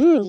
Yummy!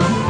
Wow.